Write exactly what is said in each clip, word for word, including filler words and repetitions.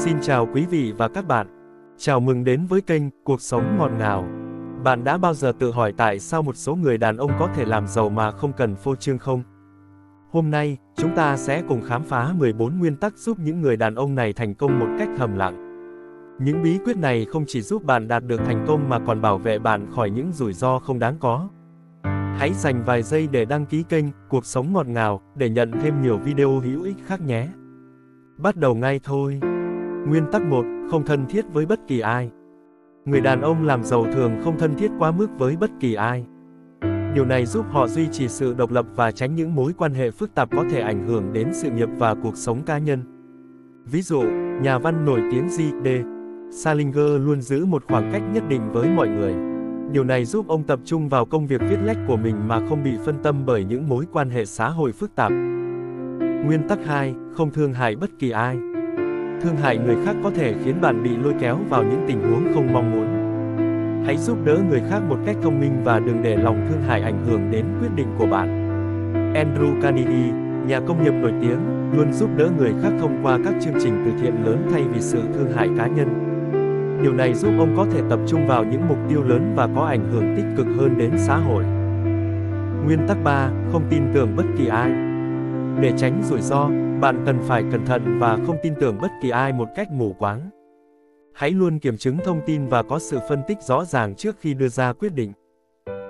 Xin chào quý vị và các bạn. Chào mừng đến với kênh Cuộc Sống Ngọt Ngào. Bạn đã bao giờ tự hỏi tại sao một số người đàn ông có thể làm giàu mà không cần phô trương không? Hôm nay, chúng ta sẽ cùng khám phá mười bốn nguyên tắc giúp những người đàn ông này thành công một cách thầm lặng. Những bí quyết này không chỉ giúp bạn đạt được thành công mà còn bảo vệ bạn khỏi những rủi ro không đáng có. Hãy dành vài giây để đăng ký kênh Cuộc Sống Ngọt Ngào để nhận thêm nhiều video hữu ích khác nhé. Bắt đầu ngay thôi. Nguyên tắc một. Không thân thiết với bất kỳ ai. Người đàn ông làm giàu thường không thân thiết quá mức với bất kỳ ai. Điều này giúp họ duy trì sự độc lập và tránh những mối quan hệ phức tạp có thể ảnh hưởng đến sự nghiệp và cuộc sống cá nhân. Ví dụ, nhà văn nổi tiếng J D Salinger luôn giữ một khoảng cách nhất định với mọi người. Điều này giúp ông tập trung vào công việc viết lách của mình mà không bị phân tâm bởi những mối quan hệ xã hội phức tạp. Nguyên tắc hai. Không thương hại bất kỳ ai. Thương hại người khác có thể khiến bạn bị lôi kéo vào những tình huống không mong muốn. Hãy giúp đỡ người khác một cách thông minh và đừng để lòng thương hại ảnh hưởng đến quyết định của bạn. Andrew Carnegie, nhà công nghiệp nổi tiếng, luôn giúp đỡ người khác thông qua các chương trình từ thiện lớn thay vì sự thương hại cá nhân. Điều này giúp ông có thể tập trung vào những mục tiêu lớn và có ảnh hưởng tích cực hơn đến xã hội. Nguyên tắc ba. Không tin tưởng bất kỳ ai. Để tránh rủi ro, bạn cần phải cẩn thận và không tin tưởng bất kỳ ai một cách mù quáng. Hãy luôn kiểm chứng thông tin và có sự phân tích rõ ràng trước khi đưa ra quyết định.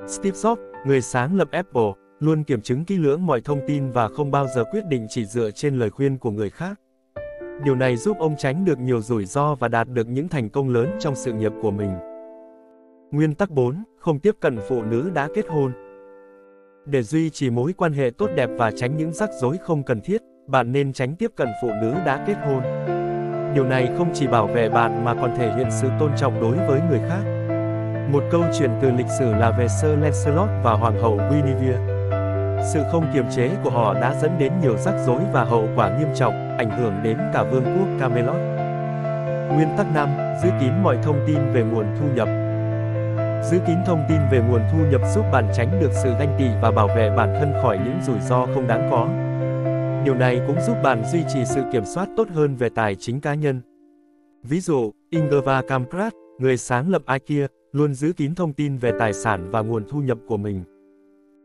Steve Jobs, người sáng lập Apple, luôn kiểm chứng kỹ lưỡng mọi thông tin và không bao giờ quyết định chỉ dựa trên lời khuyên của người khác. Điều này giúp ông tránh được nhiều rủi ro và đạt được những thành công lớn trong sự nghiệp của mình. Nguyên tắc bốn. Không tiếp cận phụ nữ đã kết hôn. Để duy trì mối quan hệ tốt đẹp và tránh những rắc rối không cần thiết, bạn nên tránh tiếp cận phụ nữ đã kết hôn. Điều này không chỉ bảo vệ bạn mà còn thể hiện sự tôn trọng đối với người khác. Một câu chuyện từ lịch sử là về Sir Lancelot và Hoàng hậu Guinevere. Sự không kiềm chế của họ đã dẫn đến nhiều rắc rối và hậu quả nghiêm trọng, ảnh hưởng đến cả vương quốc Camelot. Nguyên tắc năm. Giữ kín mọi thông tin về nguồn thu nhập. Giữ kín thông tin về nguồn thu nhập giúp bạn tránh được sự ganh tị và bảo vệ bản thân khỏi những rủi ro không đáng có. Điều này cũng giúp bạn duy trì sự kiểm soát tốt hơn về tài chính cá nhân. Ví dụ, Ingvar Kamprad, người sáng lập IKEA, luôn giữ kín thông tin về tài sản và nguồn thu nhập của mình.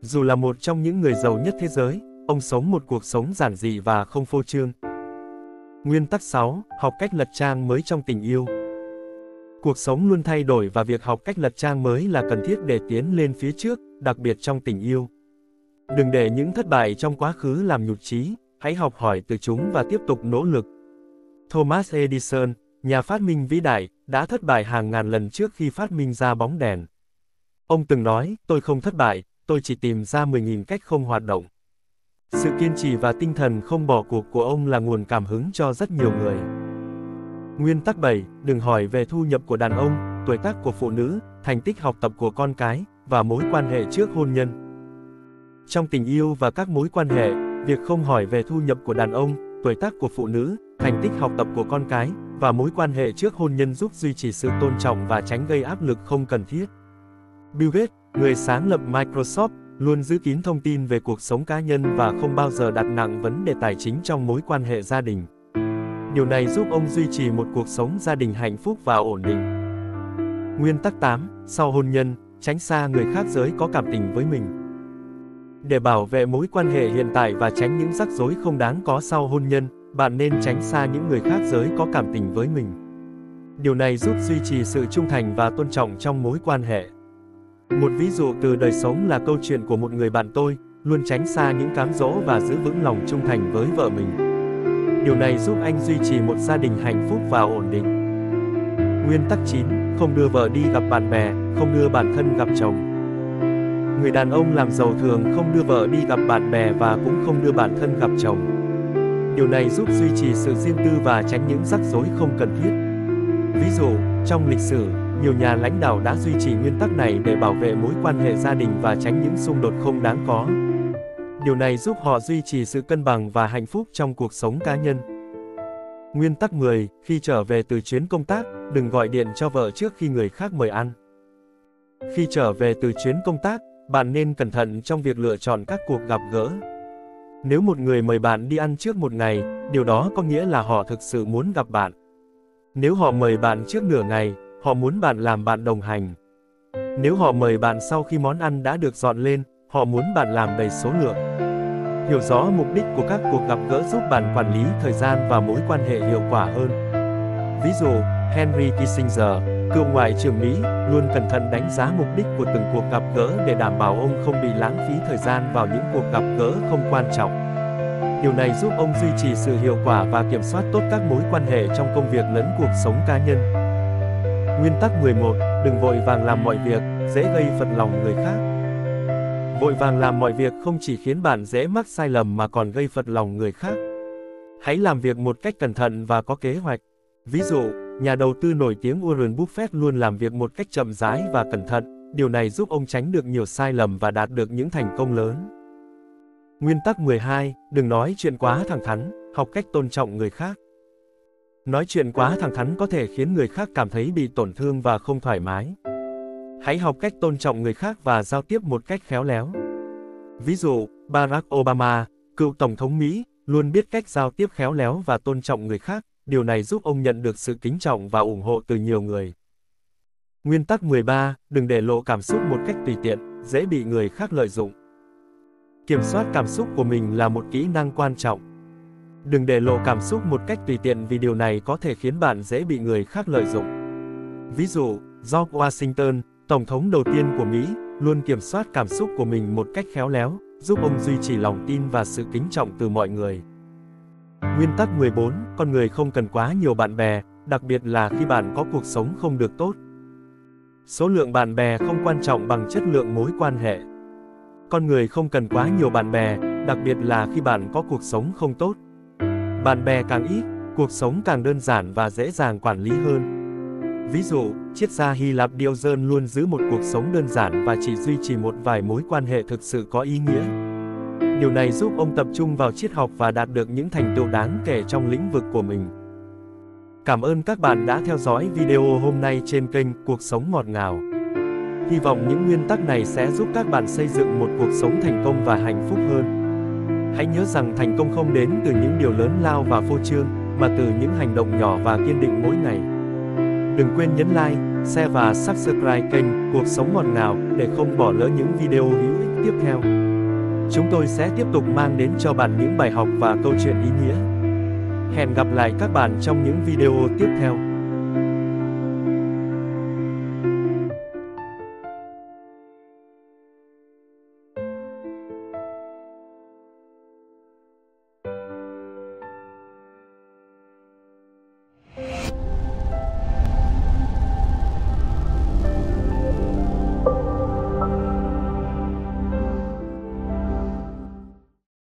Dù là một trong những người giàu nhất thế giới, ông sống một cuộc sống giản dị và không phô trương. Nguyên tắc sáu. Học cách lật trang mới trong tình yêu. Cuộc sống luôn thay đổi và việc học cách lật trang mới là cần thiết để tiến lên phía trước, đặc biệt trong tình yêu. Đừng để những thất bại trong quá khứ làm nhụt chí, hãy học hỏi từ chúng và tiếp tục nỗ lực. Thomas Edison, nhà phát minh vĩ đại, đã thất bại hàng ngàn lần trước khi phát minh ra bóng đèn. Ông từng nói, tôi không thất bại, tôi chỉ tìm ra mười nghìn cách không hoạt động. Sự kiên trì và tinh thần không bỏ cuộc của ông là nguồn cảm hứng cho rất nhiều người. Nguyên tắc bảy. Đừng hỏi về thu nhập của đàn ông, tuổi tác của phụ nữ, thành tích học tập của con cái, và mối quan hệ trước hôn nhân. Trong tình yêu và các mối quan hệ, việc không hỏi về thu nhập của đàn ông, tuổi tác của phụ nữ, thành tích học tập của con cái, và mối quan hệ trước hôn nhân giúp duy trì sự tôn trọng và tránh gây áp lực không cần thiết. Bill Gates, người sáng lập Microsoft, luôn giữ kín thông tin về cuộc sống cá nhân và không bao giờ đặt nặng vấn đề tài chính trong mối quan hệ gia đình. Điều này giúp ông duy trì một cuộc sống gia đình hạnh phúc và ổn định. Nguyên tắc tám. Sau hôn nhân, tránh xa người khác giới có cảm tình với mình. Để bảo vệ mối quan hệ hiện tại và tránh những rắc rối không đáng có sau hôn nhân, bạn nên tránh xa những người khác giới có cảm tình với mình. Điều này giúp duy trì sự trung thành và tôn trọng trong mối quan hệ. Một ví dụ từ đời sống là câu chuyện của một người bạn tôi, luôn tránh xa những cám dỗ và giữ vững lòng trung thành với vợ mình. Điều này giúp anh duy trì một gia đình hạnh phúc và ổn định. Nguyên tắc chín. Không đưa vợ đi gặp bạn bè, không đưa bản thân gặp chồng. Người đàn ông làm giàu thường không đưa vợ đi gặp bạn bè và cũng không đưa bản thân gặp chồng. Điều này giúp duy trì sự riêng tư và tránh những rắc rối không cần thiết. Ví dụ, trong lịch sử, nhiều nhà lãnh đạo đã duy trì nguyên tắc này để bảo vệ mối quan hệ gia đình và tránh những xung đột không đáng có. Điều này giúp họ duy trì sự cân bằng và hạnh phúc trong cuộc sống cá nhân. Nguyên tắc mười. Khi trở về từ chuyến công tác, đừng gọi điện cho vợ trước khi người khác mời ăn. Khi trở về từ chuyến công tác, bạn nên cẩn thận trong việc lựa chọn các cuộc gặp gỡ. Nếu một người mời bạn đi ăn trước một ngày, điều đó có nghĩa là họ thực sự muốn gặp bạn. Nếu họ mời bạn trước nửa ngày, họ muốn bạn làm bạn đồng hành. Nếu họ mời bạn sau khi món ăn đã được dọn lên, họ muốn bạn làm đầy số lượng. Hiểu rõ mục đích của các cuộc gặp gỡ giúp bạn quản lý thời gian và mối quan hệ hiệu quả hơn. Ví dụ, Henry Kissinger, cựu Ngoại trưởng Mỹ, luôn cẩn thận đánh giá mục đích của từng cuộc gặp gỡ để đảm bảo ông không bị lãng phí thời gian vào những cuộc gặp gỡ không quan trọng. Điều này giúp ông duy trì sự hiệu quả và kiểm soát tốt các mối quan hệ trong công việc lẫn cuộc sống cá nhân. Nguyên tắc mười một. Đừng vội vàng làm mọi việc, dễ gây phật lòng người khác. Vội vàng làm mọi việc không chỉ khiến bạn dễ mắc sai lầm mà còn gây phật lòng người khác. Hãy làm việc một cách cẩn thận và có kế hoạch. Ví dụ, nhà đầu tư nổi tiếng Warren Buffett luôn làm việc một cách chậm rãi và cẩn thận. Điều này giúp ông tránh được nhiều sai lầm và đạt được những thành công lớn. Nguyên tắc mười hai. Đừng nói chuyện quá thẳng thắn, học cách tôn trọng người khác. Nói chuyện quá thẳng thắn có thể khiến người khác cảm thấy bị tổn thương và không thoải mái. Hãy học cách tôn trọng người khác và giao tiếp một cách khéo léo. Ví dụ, Barack Obama, cựu Tổng thống Mỹ, luôn biết cách giao tiếp khéo léo và tôn trọng người khác. Điều này giúp ông nhận được sự kính trọng và ủng hộ từ nhiều người. Nguyên tắc mười ba. Đừng để lộ cảm xúc một cách tùy tiện, dễ bị người khác lợi dụng. Kiểm soát cảm xúc của mình là một kỹ năng quan trọng. Đừng để lộ cảm xúc một cách tùy tiện vì điều này có thể khiến bạn dễ bị người khác lợi dụng. Ví dụ, George Washington, Tổng thống đầu tiên của Mỹ, luôn kiểm soát cảm xúc của mình một cách khéo léo, giúp ông duy trì lòng tin và sự kính trọng từ mọi người. Nguyên tắc mười bốn. Con người không cần quá nhiều bạn bè, đặc biệt là khi bạn có cuộc sống không được tốt. Số lượng bạn bè không quan trọng bằng chất lượng mối quan hệ. Con người không cần quá nhiều bạn bè, đặc biệt là khi bạn có cuộc sống không tốt. Bạn bè càng ít, cuộc sống càng đơn giản và dễ dàng quản lý hơn. Ví dụ, triết gia Hy Lạp Diogenes luôn giữ một cuộc sống đơn giản và chỉ duy trì một vài mối quan hệ thực sự có ý nghĩa. Điều này giúp ông tập trung vào triết học và đạt được những thành tựu đáng kể trong lĩnh vực của mình. Cảm ơn các bạn đã theo dõi video hôm nay trên kênh Cuộc Sống Ngọt Ngào. Hy vọng những nguyên tắc này sẽ giúp các bạn xây dựng một cuộc sống thành công và hạnh phúc hơn. Hãy nhớ rằng thành công không đến từ những điều lớn lao và phô trương, mà từ những hành động nhỏ và kiên định mỗi ngày. Đừng quên nhấn like, share và subscribe kênh Cuộc Sống Ngọt Ngào để không bỏ lỡ những video hữu ích tiếp theo. Chúng tôi sẽ tiếp tục mang đến cho bạn những bài học và câu chuyện ý nghĩa. Hẹn gặp lại các bạn trong những video tiếp theo.